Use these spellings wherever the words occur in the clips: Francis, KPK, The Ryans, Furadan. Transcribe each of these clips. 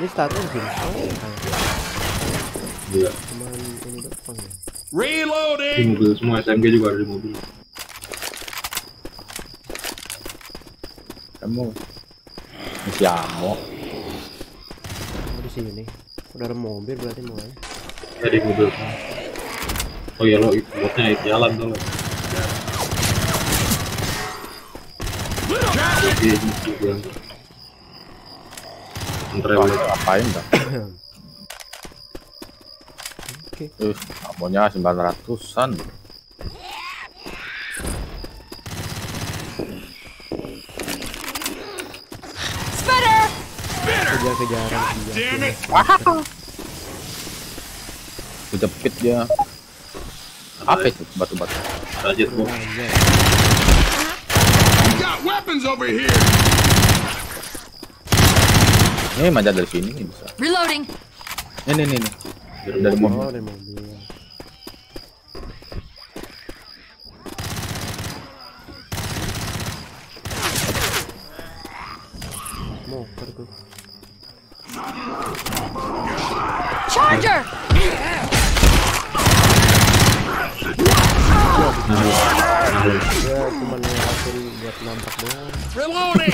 Ini status gini. Iya. Cuman ini depan ya. Reloading. Di mobil semua, SMG juga ada di mobil. Kamu masih ammo. Oh, di sini. Udah ada mobil berarti mulanya. Ya di mobil. Oh iya lo botnya jalan tuh. Oke, gitu. Entrelok apain dah? Oke. Amonya 900-an. Spider! Kejar-kejaran dia. Kejepit dia. Apa itu batu-batu? Lanjut, Bu. Weapons over here. Ini manjat dari sini nih bisa. Reloading. Ini. Dari mobil. Charger. Buat nampak doang. Reloading.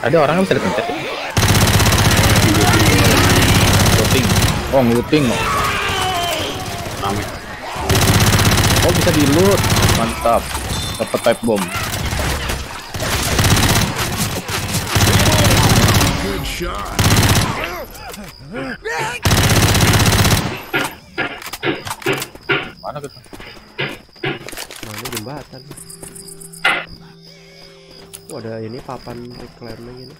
Ada orang yang bisa dipencet. Looting. Oh, looting. Oh, bisa di-loot. Mantap. Dapat pipe bomb. Good shot. Mana kita? Mana jembatan? Oh, ada ini papan reclaiming ini.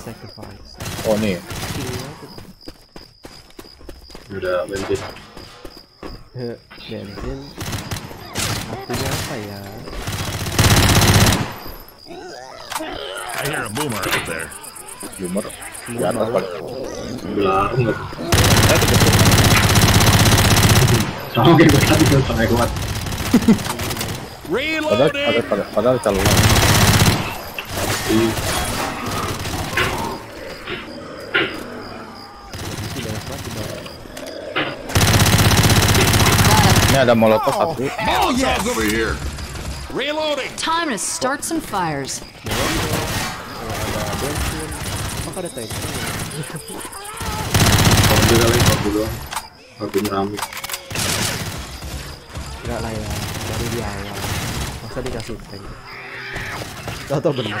Sacrifice. Oh nih. Udah bensin. Bensin. Artinya apa ya? I hear a boomer out there. Boomer. Di atas paling. Belar. Oke, gue tadi udah sangat kuat. Padahal calon. Ini ada molotov satu. Time to start some fires. Enggak lah ya, baru di awal. Masa dikasih tank? Gak tau bener.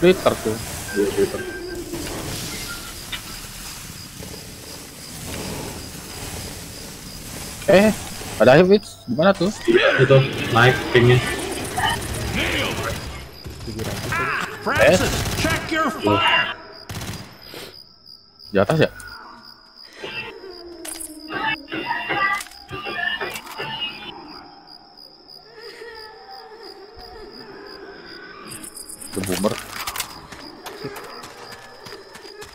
Twitter tuh. Twitter. Ada hit gimana tuh? Itu naik pingnya. Francis, check your fire. Di atas ya? The boomer.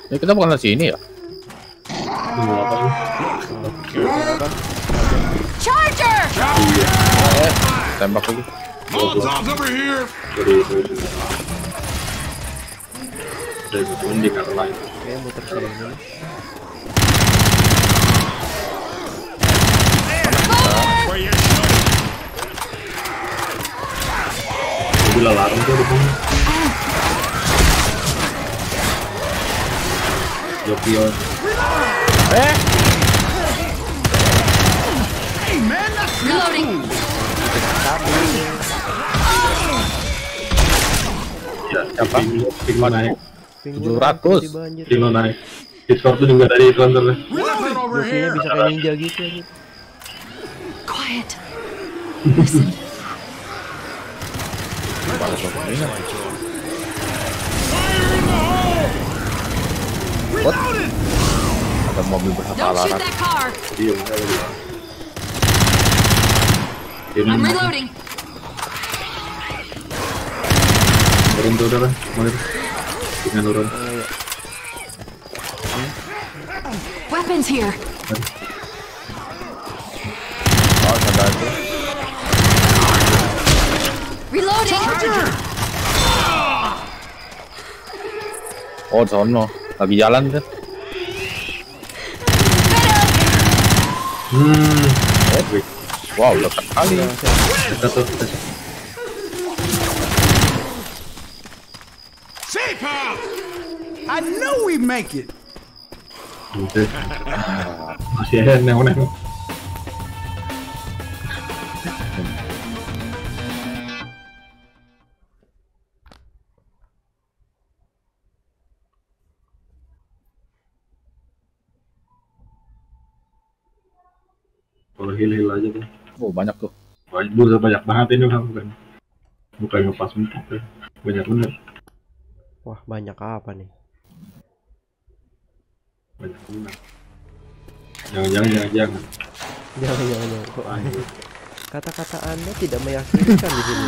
Ini kita bukan dari sini ya? Charger! Tembak lagi. Jokion. Siapa? Sigma naik 700. Sigma naik. Discord tuh juga dari Islam terus. Musuhnya bisa kayak ninja gitu ya. Quiet. Listen. What? Ada mobil berapa larat? Diam kali. I'm reloading. Turun tuh udah lah, mulai. Jangan turun. Weapons here. Oh, sadar tuh. Reloading. Oh, sono. Lagi jalan tuh. Oke. Wow, lekat kali. I know we make it. Masih neo-neo. Kalau heal-heal aja tuh. Oh banyak tuh. Banyak banget ini kan, bukan ngepas muka, banyak bener. Wah banyak apa nih? Banyak bener. Jangan. Kok kata-kata Anda tidak meyakinkan di sini.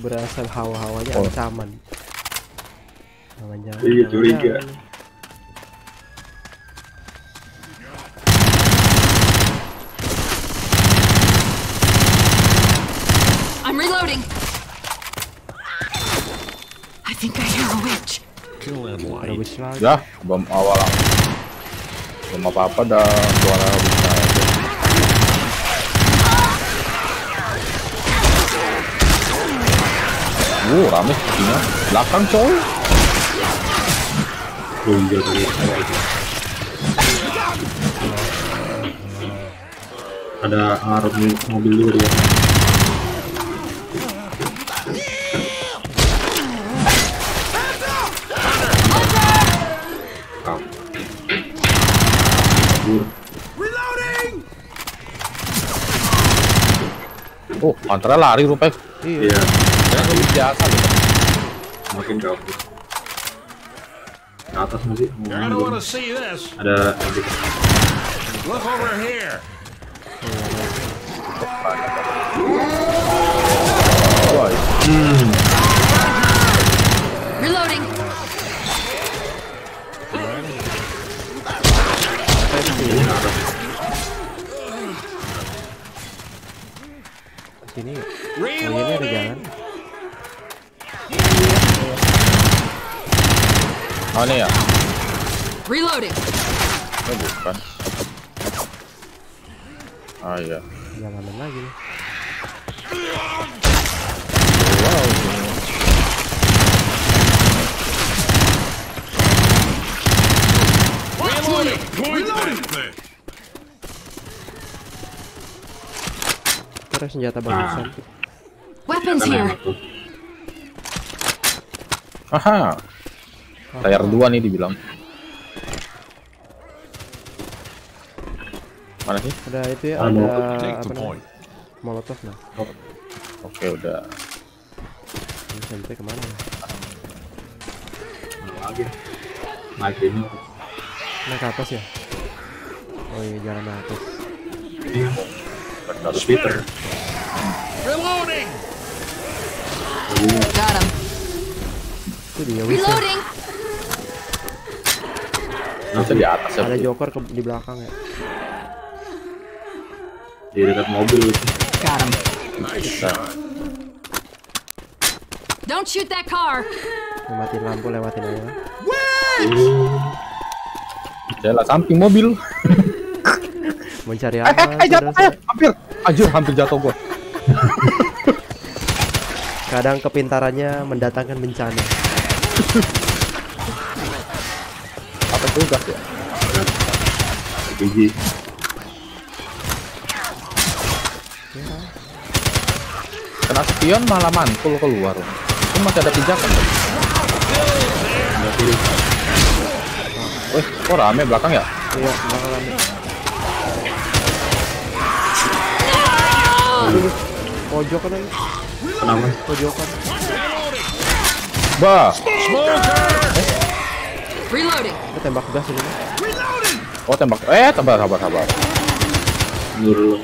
Berasal hawa-hawanya ancaman. Jangan-jangan. Iya curiga. I think I hear a witch. Dah, bom awal. Belum apa-apa dah suara witch. Rame sepertinya. Belakang coy. Ada arah mobil dulu ya. Oh, antara lari rupanya. Iya. Jangan biasa gitu. Makin gabut. Ke atas masih. Ada. Look over here. Reloading. Sini, ini ada jalan. Oh ini ya. Reloading. Oh bukan. Ah ya. Jalan lagi. Wow. Reloading. Reloading. Senjata bagusan. Weapons here. Aha. Layar 2 nih dibilang. Mana sih? Ada itu ya, ada molotov nah. Oke, udah. Ini sampai ke mana? Lagi. Naik ini. Naik ke atas ya? Oh iya, jalan ke atas. Another speeder. Reloading. Got him. Reloading. Nanti di atas ada joker di belakang ya. Di dekat mobil. Got him. Nice. Don't shoot that car. Lewatin lampu, lewatin aja. Jalan samping mobil. Mencari aman. Hampir jatuh gua. Kadang kepintarannya mendatangkan bencana. Apa tugas ya? Biji. Kena spion malah mantul keluar. Itu masih ada pijakan. Wih, kok rame belakang ya? Iya, belakang rame. Pojokan lagi. Kenapa? Pojokan. Bah. Reloading. Tembak gas ini. Oh, tembak. Sabar. Nurul.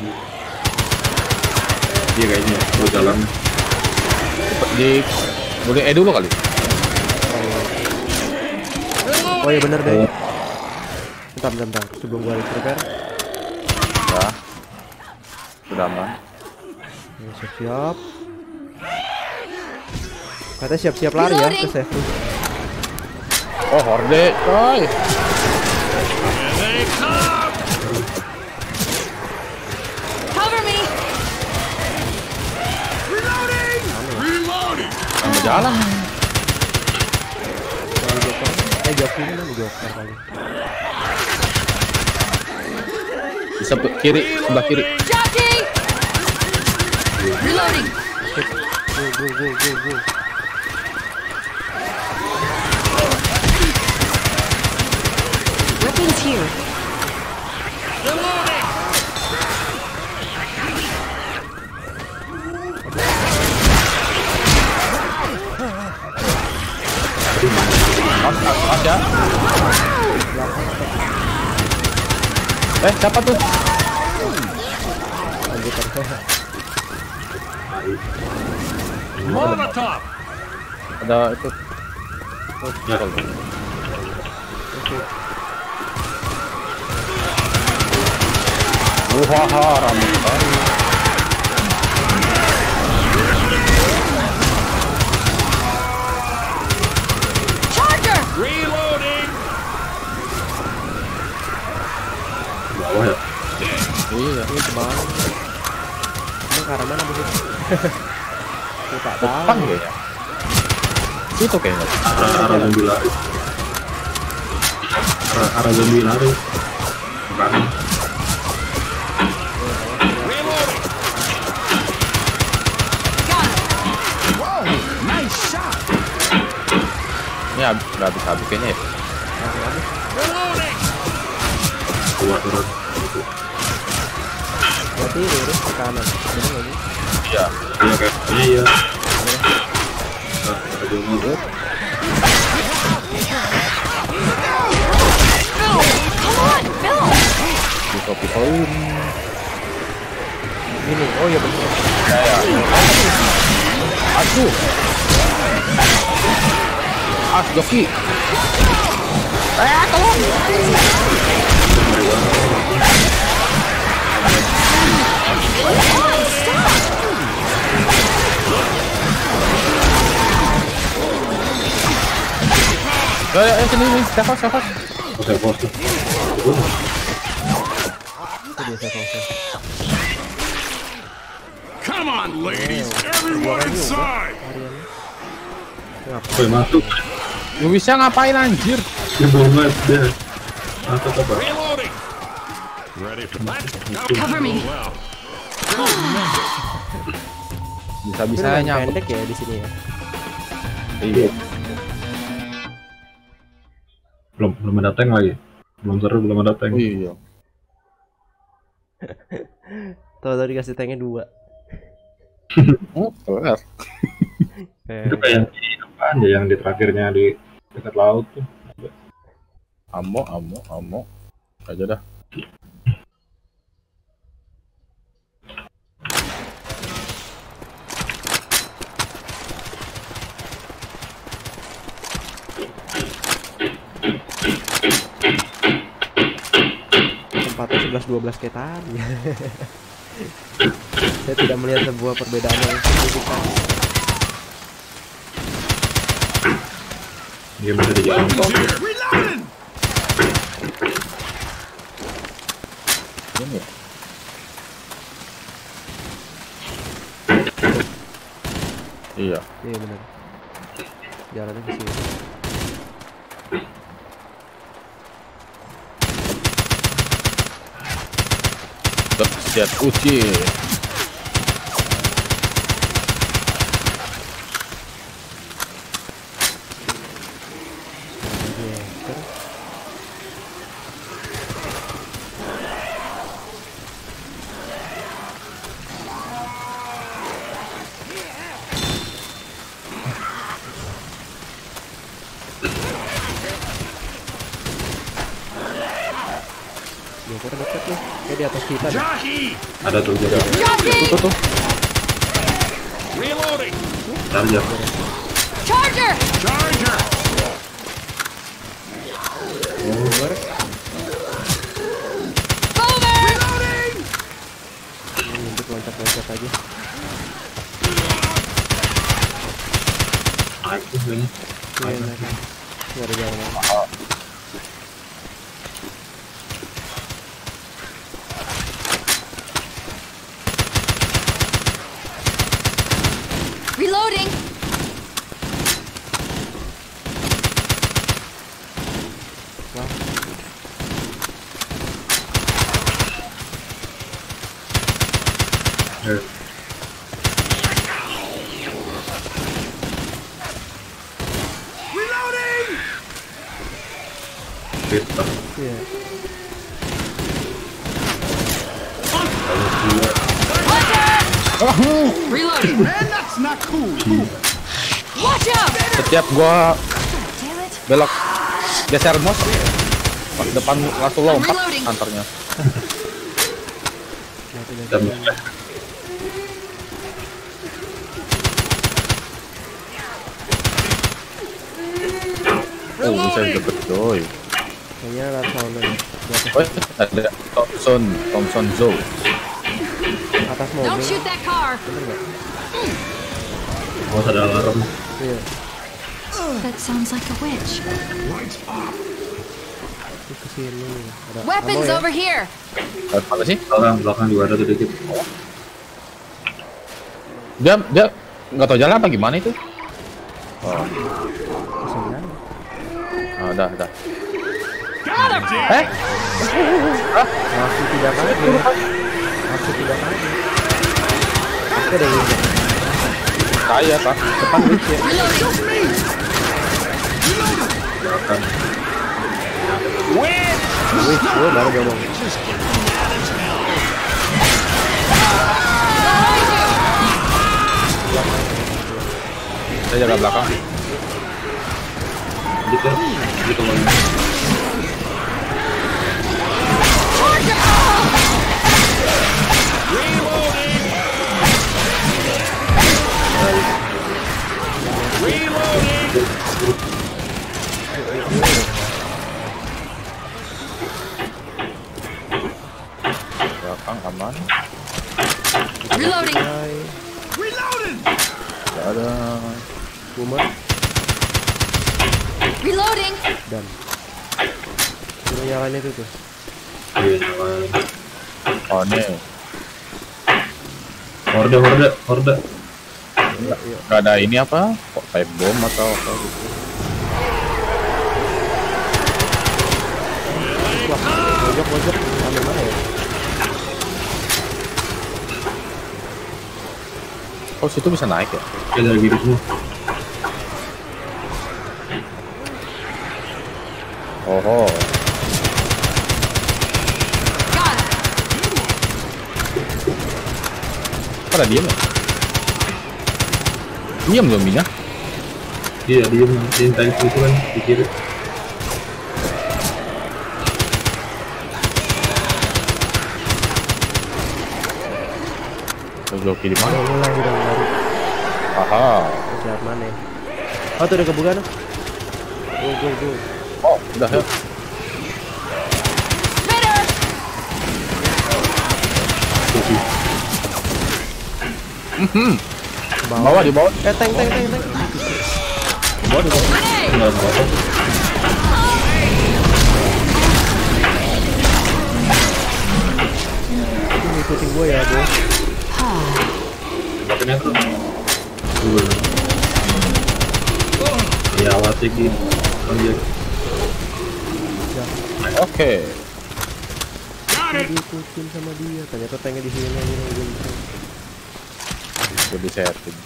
Iya kayaknya mau jalan. Di boleh dulu kali. Oh iya bener deh. Bentar. Sebelum gua repair. Ya. Sudah aman. Ya, siap. Katanya siap-siap lari ya ke safe. Oh, horde. Coy. Jalan. Joker kali. Sebelah kiri. Reloading. Go. Weapons here. Reloading. Mas ya. Siapa tuh? Ada itu. Iya, ini cuma mana begitu? Kita depan ya. Itu kayaknya. Arah zombie lari. Arah zombie lari. Bukan. Wow, nice shot. Ya, udah habis kayaknya ya. Kuat. Berarti lurus ke kanan. Iya. Ini, oh iya betul. Aduh. Joki. Tolong. Sini, siapa? Come on, ladies, everyone inside. Masuk. Bisa ngapain anjir? Cover me. Bisa-bisa nyangkut ya di sini ya. Iya. Belum ada tank lagi. Belum ada tank. Iya. Tahu-tahu dikasih tanknya 2. Oh, kelar. Itu kayak apaan ya yang di terakhirnya di dekat laut tuh. Ammo aja dah. Tempatnya 11-12 kayak tadi. Saya tidak melihat sebuah perbedaan yang signifikan. Dia bisa dijangkau. Iya benar. Jalannya ke sini. Lihat kucing. Dia kurang dekat nih. Dia di atas kita. Ada tuh juga. Tuh tuh. Reloading. Charger. Charger. Charger. Over. Reloading. Untuk loncat-loncat aja. Aku ini. Biar jangan. Reloading. Wah. Reloading. Kita. Yeah. Reloading. Man, that's not cool. Watch out. Setiap gua belok geser mouse, pas depan langsung lompat antarnya. Oh, bisa dapet doi. Kayaknya ada Thompson. Oh, ada Thompson, Thompson Joe. Atas mobil. Don't shoot that car. Oh, ada alarm. Iya. That sounds like a witch. Weapons over here. Apa sih? Orang belakang juga ada sedikit. Dia nggak tahu jalan apa gimana itu? Oh. Oh, dah. Eh? Masih tidak naik ya? Masih tidak naik. Oke deh. Kaya tak? Depan lucu ya. Wih, gue baru ngomong. Saya jalan belakang. Gitu loh. Belakang aman. Reloading. Reloading. Ada boomer. Reloading. Dan. Suruh nyalain itu tuh. Oh no. Horde. Gak ada ini apa? Kok pipe bomb atau apa gitu? Wah, pojok, ambil mana ya? Oh, situ bisa naik ya? Ya dari biru semua. Oh. Ada diem ya? Diam zombinya? Iya, diam tank itu kan di kiri. Zombie di mana? Ulang. Aha. Siap mana? Oh, tuh udah kebuka tuh. Go. Oh, udah ya. Bawah dibawa. Tank. Bawah dibawa. Tinggal bawah. Itu ngikutin gue ya, bro. Makanya tuh. Ya, awasi gitu. Oke. Ngikutin sama dia. Ternyata tanknya di sini aja nih. Gue disetting.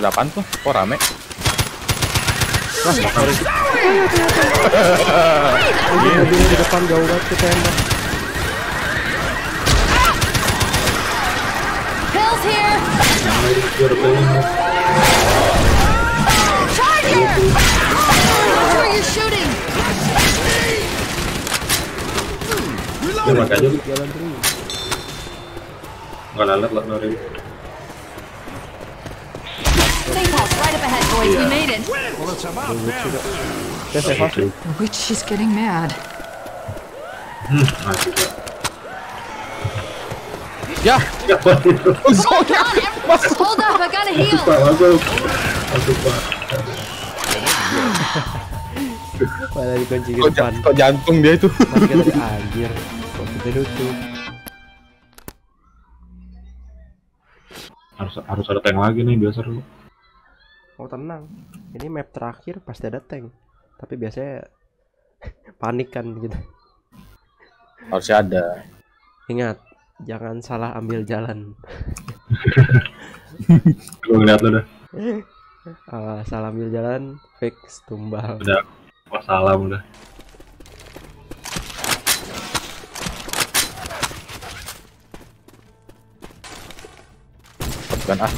Ada apaan tuh? Kok rame? Wah, sorry. Mobilnya di depan jauh banget ke tembak. The witch is getting mad. Ya. Zonya masuk. Hold up, I gotta heal. Masuk pak. Malah dikunci ke depan. Kok jantung dia itu? Anjir. Kok kita tutup. Harus ada tank lagi nih biasa dulu. Oh tenang. Ini map terakhir pasti ada tank. Tapi biasanya panik kan gitu. Harusnya ada. Ingat. Jangan salah ambil jalan. Gue ngeliat lo dah. Salah ambil jalan, fix tumbal. Udah, wassalam udah. Bukan ah.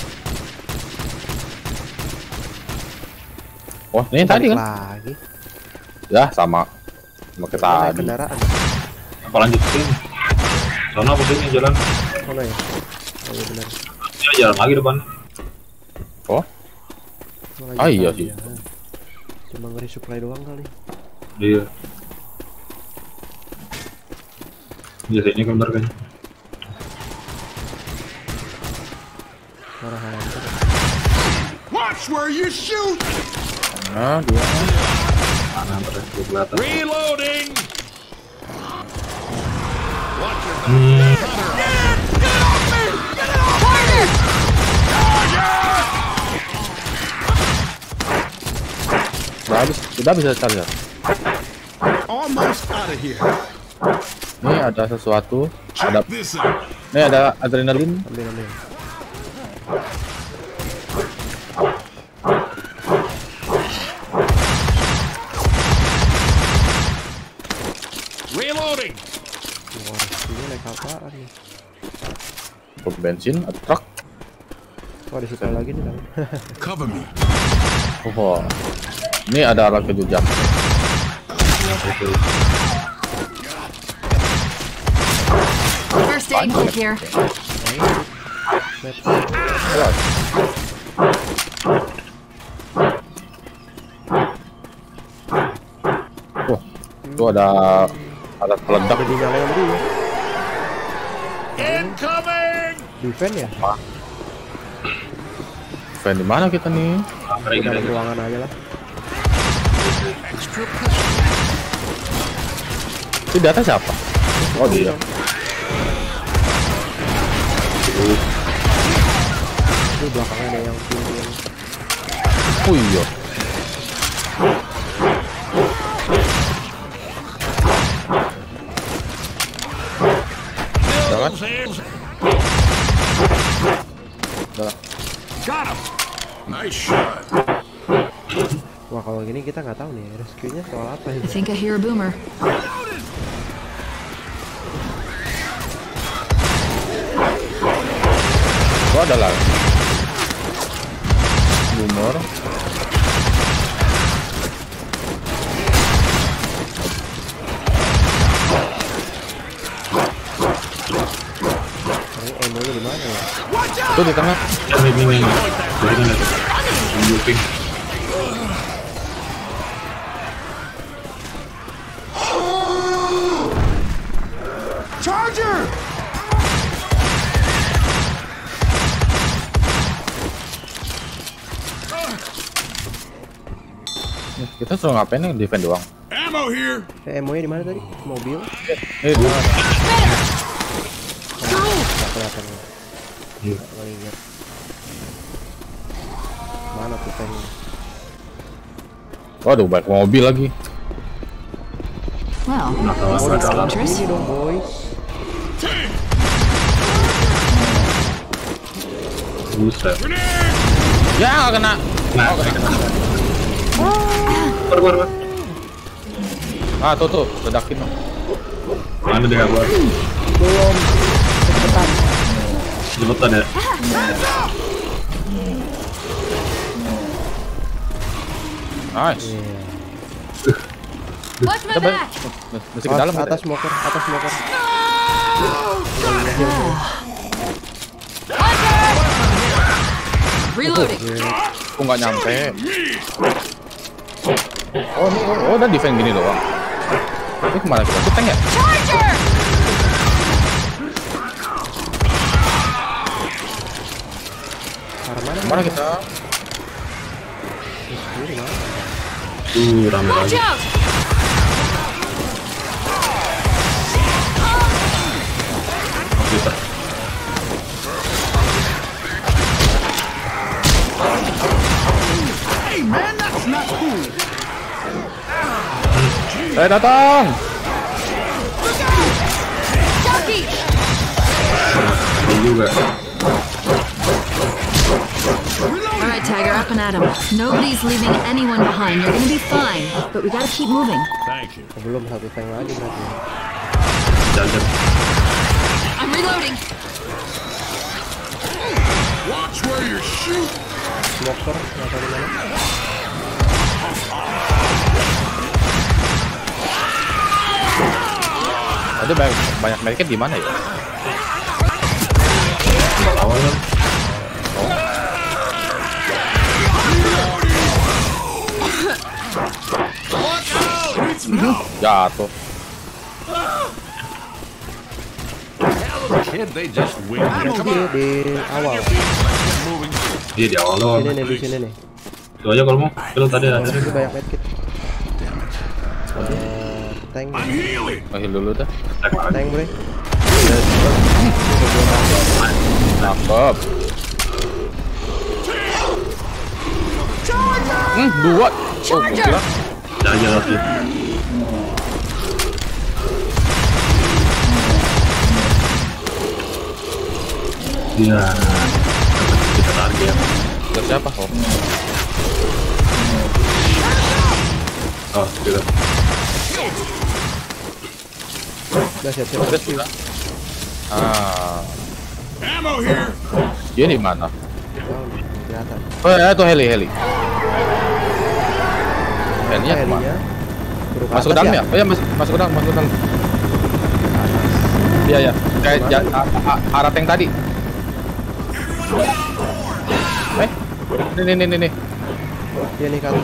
Wah, ini tadi kan? Lagi. Ya sama. Mau ke tadi. Kendaraan. Apa lanjutin? Sana begini jalan. Mana ya? Oh, iya benar. Ya, jalan lagi depan. Oh? Ah iya sih. Cuma nge-resupply doang kali. Iya. Iya sih ini benar kan. Marahan. Watch where you shoot. Nah, dua. Kanan terus ke belakang. Reloading. Udah bisa charger. Nih ada sesuatu. Ada. Nih ada adrenalin. Reloading. Apaan nih? Pom bensin, truk. Wah, di situ lagi nih. Cover me. Oh. Ini ada arah kejujam. First aid kit here. Wah, tuh ada alat peledak di dalam dulu. Incoming. Defend ya? Defend di mana kita nih? Di ruangan aja lah. Itu data siapa? Oh dia. Itu belakangnya ada yang tinggi. Oh iya. Nice shot. Wah kalau gini kita nggak tahu nih rescue-nya soal apa ini. I think I hear a boomer. Wah ada lagi. Boomer. Itu di tengah. Charger. Kita suruh ngapain nih defend doang? Ammo here. Ammo-nya di mana tadi? Mobil. Di mana? Kelihatan. Mana tuh tank? Waduh, banyak mobil lagi. Wow. Nah, ini dong, boys. Buset. Ya, kena. Nah, kena. Keluar. Ah, tuh, ledakin dong. Mana dia keluar? Belum. Cepetan. Cepetan ya. Nice. Masih ke dalam, atas smoker, atas smoker. Reloading. Aku nggak nyampe. Oh, udah defend gini doang. Ini kemana kita? Kita tank ya? Kemana kita? Rame lagi. Eh, datang. Ini juga. Alright, Tiger, up and at him. Nobody's leaving anyone behind. You're gonna be fine, but we gotta keep moving. Thank you. Belum satu tank lagi berarti. I'm reloading. Watch where you shoot. Smoker, nggak ada mana. Ada banyak mereka di mana ya? Jatuh. Di awal. Dia di awal loh. Ini nih, di sini nih. Itu aja kalau mau. Kalau tadi ada banyak medkit. Tank dulu dah. Tank bre. Nangkep. Dua. Oh, gila. Jangan lagi. Ya. Kita target. Siapa? Oh, gila. Udah siap. Ammo here. Dia di mana? Oh, itu heli. Helinya kemana? Masuk ke dalam ya? Oh ya, masuk ke dalam. Iya. Kayak arah tank tadi. Ini. Iya nih kamu.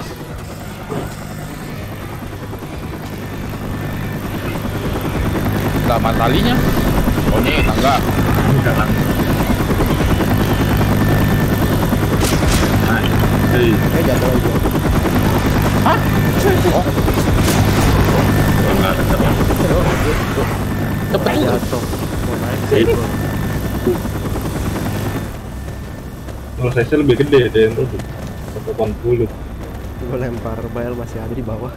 Sama talinya. Oh nih, tangga. Jatuh aja. Hah? Oh. Enggak ada. Cepet jatuh. Kalau saya lebih gede deh itu. 180. Gua lempar bal masih ada di bawah.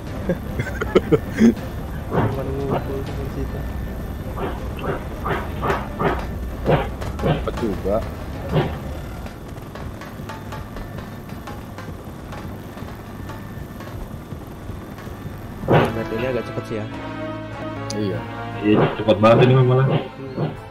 Cepat juga. Ini agak cepat sih ya. Iya. Cepat banget ini malah.